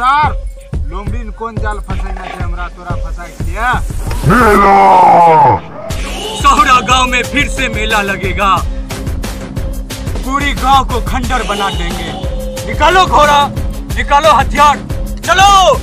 खबरदार लोमड़ीन कौन जाल फंसेना छे हमरा तोरा फंसाई दिया। सहुरा गांव में फिर से मेला लगेगा, पूरी गांव को खंडर बना देंगे। निकालो घोड़ा, निकालो हथियार, चलो।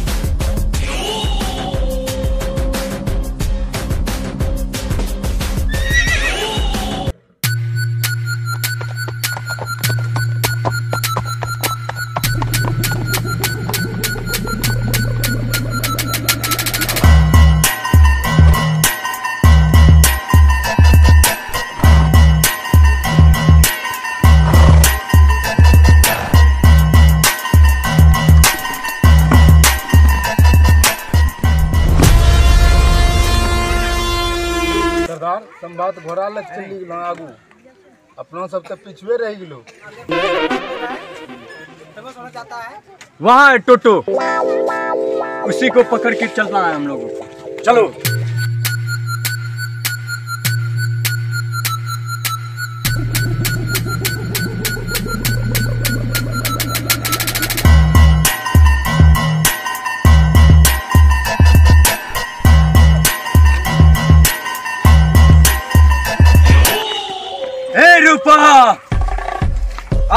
संवाद घोड़ा लग चली गेलो आगू, अपनों सब तो पिछुए रह गेलो। वहाँ है टोटो, उसी को पकड़ के चलना है हम लोगों को। चलो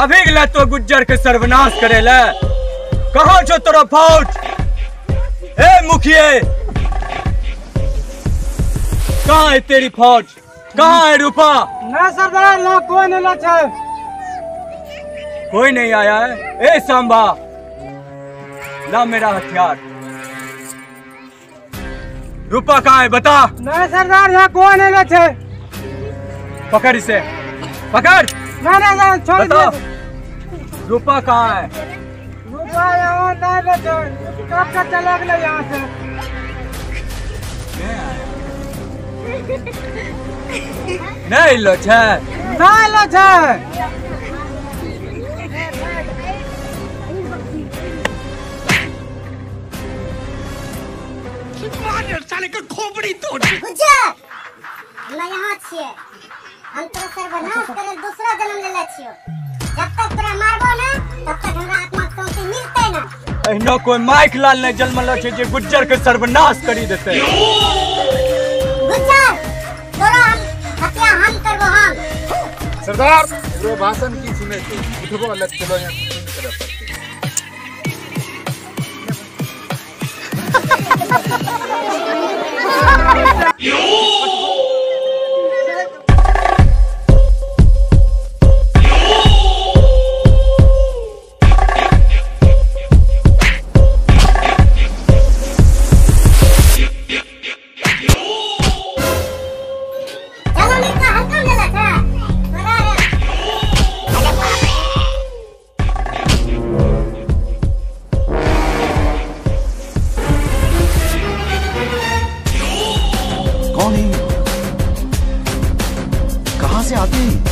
अभी तो गुज्जर के सर्वनाश करेला। कहाँ छो तोरा फौज? ए मुखिए, कहाँ है तेरी फौज? कहाँ है रूपा? ना सरदार, ना कोई नहीं आया है। ए सांबा, ना मेरा हथियार। रूपा कहाँ है बता? ना सरदार, यहाँ कोई नहीं। पकड़ इसे, पकड़। ना छोड़ दो। रूपा कहाँ है? रूपा यहाँ नहीं, कब का चला गया यहाँ से। नहीं लो छे, नहीं लो छे। साले का खोपड़ी तोड़। मैं यहाँ छिए, हम तो सर्वनाश करे दूसरा जन्म ले ले छियो। जब तक तोरा मारबो ना, तब तक हमरा आत्मा तोते मिलते ना। एहनो कोई माइक लाल ने जन्म लो छे जे गुज्जर के सर्वनाश करी देते। गुज्जर तोरा हत्या हम करबो हम। सरदार रो भाषण की सुने छे, उठबो अलग चलो यहां की तरफ। कहाँ से आती?